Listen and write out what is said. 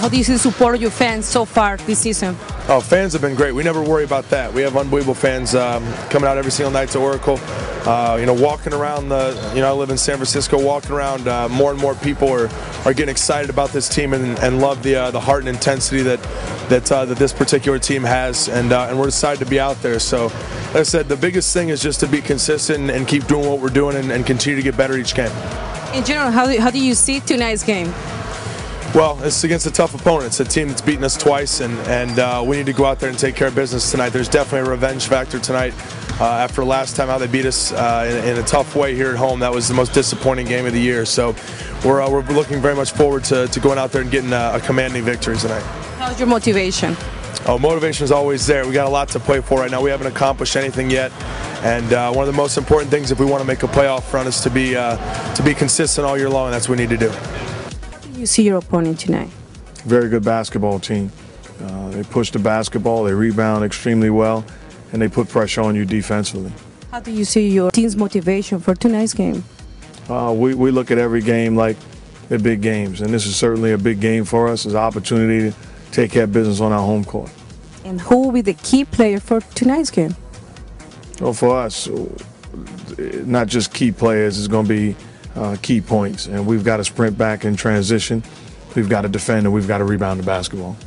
How do you support your fans so far this season? Oh, fans have been great. We never worry about that. We have unbelievable fans coming out every single night to Oracle. You know, walking around the, you know, I live in San Francisco, walking around, more and more people are getting excited about this team and love the heart and intensity that this particular team has, and we're excited to be out there. So, like I said, the biggest thing is just to be consistent and keep doing what we're doing and continue to get better each game. In general, how do you see tonight's game? Well, it's against a tough opponent. It's a team that's beaten us twice, and we need to go out there and take care of business tonight. There's definitely a revenge factor tonight. After last time how they beat us in a tough way here at home, that was the most disappointing game of the year. So we're looking very much forward to going out there and getting a commanding victory tonight. How's your motivation? Oh, motivation is always there. We got a lot to play for right now. We haven't accomplished anything yet, and one of the most important things if we want to make a playoff run is to be consistent all year long, and that's what we need to do. You see your opponent tonight? Very good basketball team. They push the basketball, they rebound extremely well, and they put pressure on you defensively. How do you see your team's motivation for tonight's game? We look at every game like they're big games, and this is certainly a big game for us. It's an opportunity to take care of business on our home court. And who will be the key player for tonight's game? Well, for us, not just key players, it's going to be key points, and we've got to sprint back in transition, we've got to defend, and we've got to rebound the basketball.